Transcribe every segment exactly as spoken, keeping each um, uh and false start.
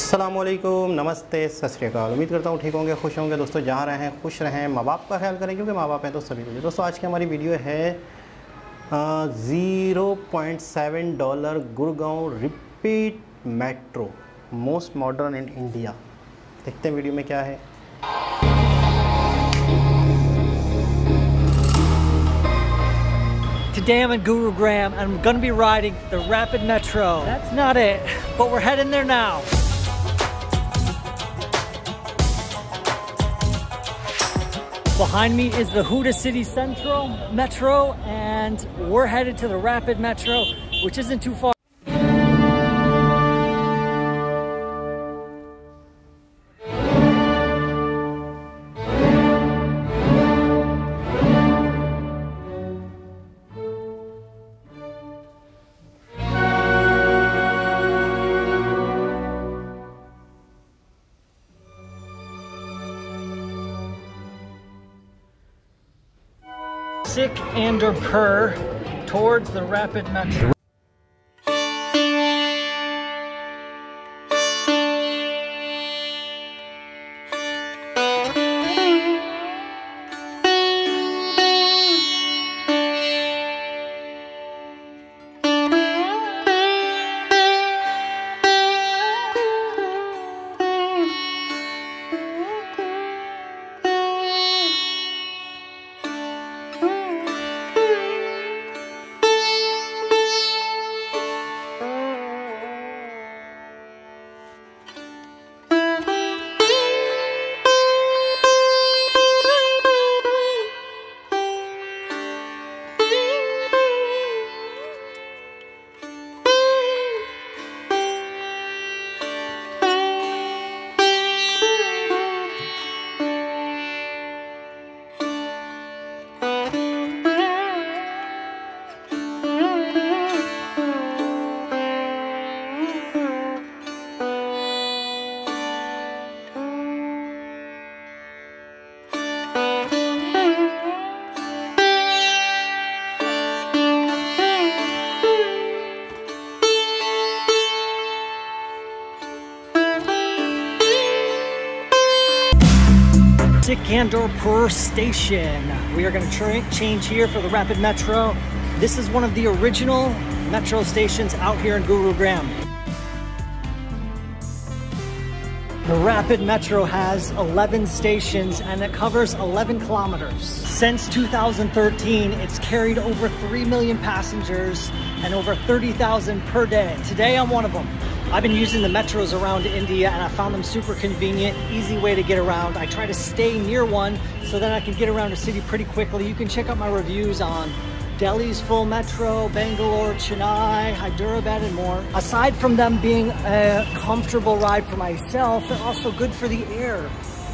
अस्सलामुअलैकुम, नमस्ते, सत श्री अकाल। उम्मीद करता हूँ ठीक होंगे, खुश होंगे। दोस्तों जहाँ रहें खुश रहें, माँ बाप का ख्याल करें क्योंकि माँ बाप हैं तो सभी कुछ। दोस्तों आज की हमारी वीडियो है zero point seven dollar Gurgaon repeat metro most modern in India. देखते हैं वीडियो में क्या है। Today I'm in Gurugram and I'm going to be riding the Rapid Metro. That's not it, but we're heading there now. Behind me is the Huda City Central Metro and we're headed to the Rapid Metro, which isn't too far. Sikanderpur towards the Rapid Metro. Kandorpur station. We are going to change here for the Rapid Metro. This is one of the original metro stations out here in Gurugram. The Rapid Metro has eleven stations and it covers eleven kilometers. Since two thousand thirteen, it's carried over three million passengers and over thirty thousand per day. Today I'm one of them. I've been using the metros around India and I found them super convenient, easy way to get around. I try to stay near one so then I can get around the city pretty quickly. You can check out my reviews on Delhi's full metro, Bangalore, Chennai, Hyderabad and more. Aside from them being a comfortable ride for myself, they're also good for the air.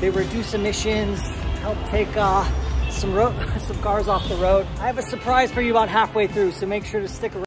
They reduce emissions, help take uh, some, road, some cars off the road. I have a surprise for you about halfway through, so make sure to stick around.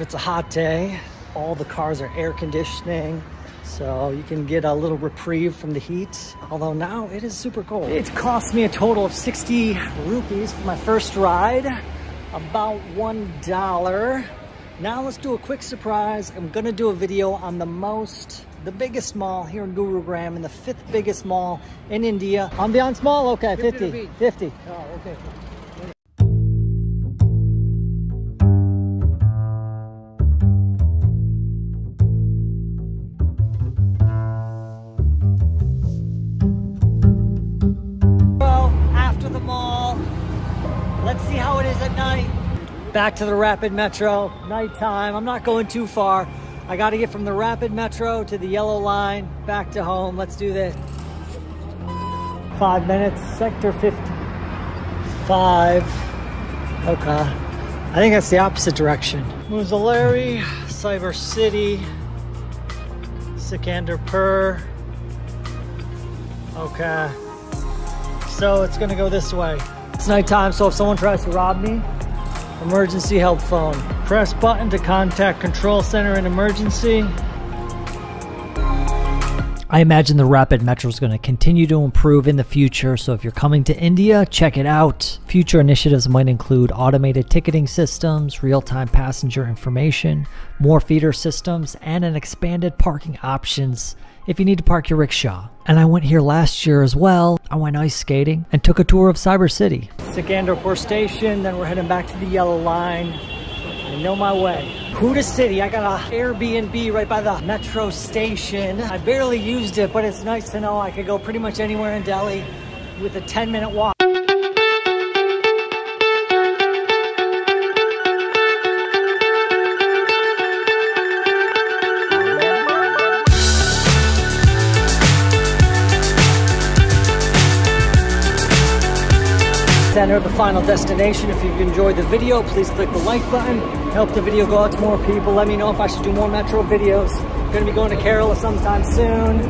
It's a hot day, all the cars are air conditioning, so you can get a little reprieve from the heat, although now it is super cold. It cost me a total of sixty rupees for my first ride, about one dollar. Now let's do a quick surprise. I'm gonna do a video on the most, the biggest mall here in Gurugram and the fifth biggest mall in India. Ambience Mall, okay, fifty, fifty. Oh, okay. at night. Back to the Rapid Metro, nighttime. I'm not going too far. I got to get from the Rapid Metro to the yellow line, back to home. Let's do this. Five minutes, sector fifty-five. Okay. I think that's the opposite direction. Muzalari, Cyber City, Sikanderpur. Okay. So it's gonna go this way. It's nighttime, so if someone tries to rob me, emergency help phone. Press button to contact control center in emergency. I imagine the Rapid Metro is going to continue to improve in the future, so if you're coming to India, check it out. Future initiatives might include automated ticketing systems, real-time passenger information, more feeder systems, and an expanded parking options if you need to park your rickshaw. And I went here last year as well. I went ice skating and took a tour of Cyber City. Sikanderpur Station, then we're heading back to the yellow line. I know my way. Huda City, I got an Airbnb right by the metro station. I barely used it, but it's nice to know I could go pretty much anywhere in Delhi with a ten minute walk. Center, the final destination. If you've enjoyed the video, please click the like button. Help the video go out to more people. Let me know if I should do more metro videos. I'm going to be going to Kerala sometime soon.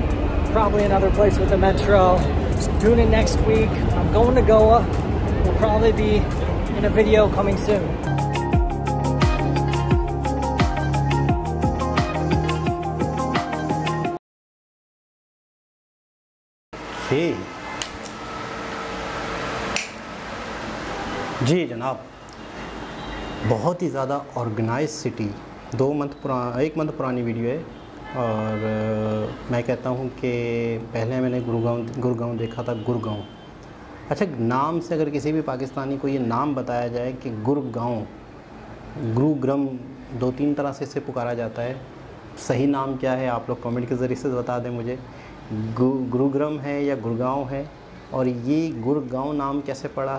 Probably another place with the metro. Just tune in next week. I'm going to Goa. We'll probably be in a video coming soon. Hey. जी जनाब, बहुत ही ज़्यादा organise city, दो month पुराना एक month पुरानी video है और आ, मैं कहता हूँ कि पहले मैंने गुरुगांव गुरुगांव देखा था, गुरुगांव। अच्छा, नाम से अगर किसी भी पाकिस्तानी को ये नाम बताया जाए कि गुरुगांव, गुरुग्राम, दो तीन तरह से इसे पुकारा जाता है। सही नाम क्या है आप लोग कमेंट के ज़रिए से बता दें मुझे, गु, गुरुग्राम है या गुरुगांव है, और ये गुरुगांव नाम कैसे पड़ा।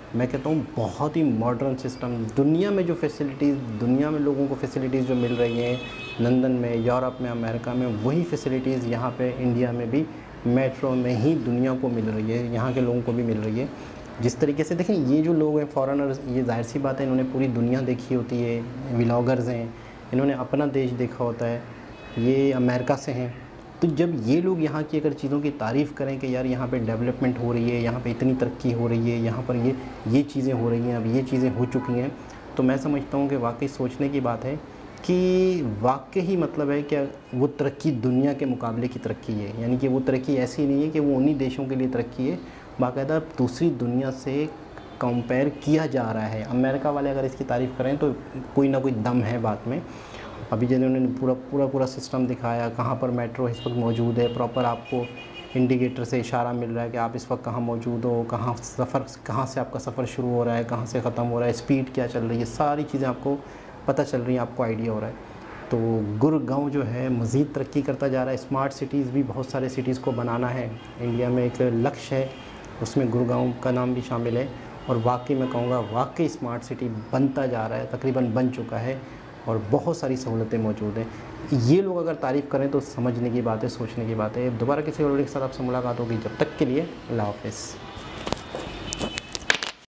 मैं कहता हूँ बहुत ही मॉडर्न सिस्टम। दुनिया में जो फैसिलिटीज़, दुनिया में लोगों को फैसिलिटीज़ जो मिल रही हैं लंदन में, यूरोप में, अमेरिका में, वही फैसिलिटीज़ यहाँ पे इंडिया में भी मेट्रो में ही दुनिया को मिल रही है, यहाँ के लोगों को भी मिल रही है। जिस तरीके से देखें, ये जो लोग हैं फॉरेनर्स, ये जाहिर सी बात है इन्होंने पूरी दुनिया देखी होती है, व्लॉगर्स हैं, इन्होंने अपना देश देखा होता है, ये अमेरिका से हैं। तो जब ये लोग यहाँ की अगर चीज़ों की तारीफ़ करें कि यार यहाँ पे डेवलपमेंट हो रही है, यहाँ पे इतनी तरक्की हो रही है, यहाँ पर ये ये चीज़ें हो रही हैं, अब ये चीज़ें हो चुकी हैं, तो मैं समझता हूँ कि वाकई सोचने की बात है कि वाकई ही मतलब है कि वो तरक्की दुनिया के मुकाबले की तरक्की है। यानी कि वो तरक्की ऐसी नहीं है कि वो उन्हीं देशों के लिए तरक्की है, बाकायदा दूसरी दुनिया से कंपेयर किया जा रहा है। अमेरिका वाले अगर इसकी तारीफ़ करें तो कोई ना कोई दम है बात में। अभी जैसे उन्होंने पूरा पूरा पूरा सिस्टम दिखाया, कहाँ पर मेट्रो इस वक्त मौजूद है, प्रॉपर आपको इंडिकेटर से इशारा मिल रहा है कि आप इस वक्त कहाँ मौजूद हो, कहाँ सफ़र, कहाँ से आपका सफ़र शुरू हो रहा है, कहाँ से ख़त्म हो रहा है, स्पीड क्या चल रही है, सारी चीज़ें आपको पता चल रही हैं, आपको आइडिया हो रहा है। तो गुरुगांव जो है मज़ीद तरक्की करता जा रहा है। स्मार्ट सिटीज़ भी बहुत सारे सिटीज़ को बनाना है इंडिया में, एक लक्ष्य है, उसमें गुरुगांव का नाम भी शामिल है। और वाकई मैं कहूँगा वाकई स्मार्ट सिटी बनता जा रहा है, तकरीबन बन चुका है और बहुत सारी सहूलतें मौजूद हैं। ये लोग अगर तारीफ़ करें तो समझने की बात है, सोचने की बात है। दोबारा किसी और वीडियो के साथ आपसे मुलाकात होगी, जब तक के लिए अल्लाह हाफ़िज़।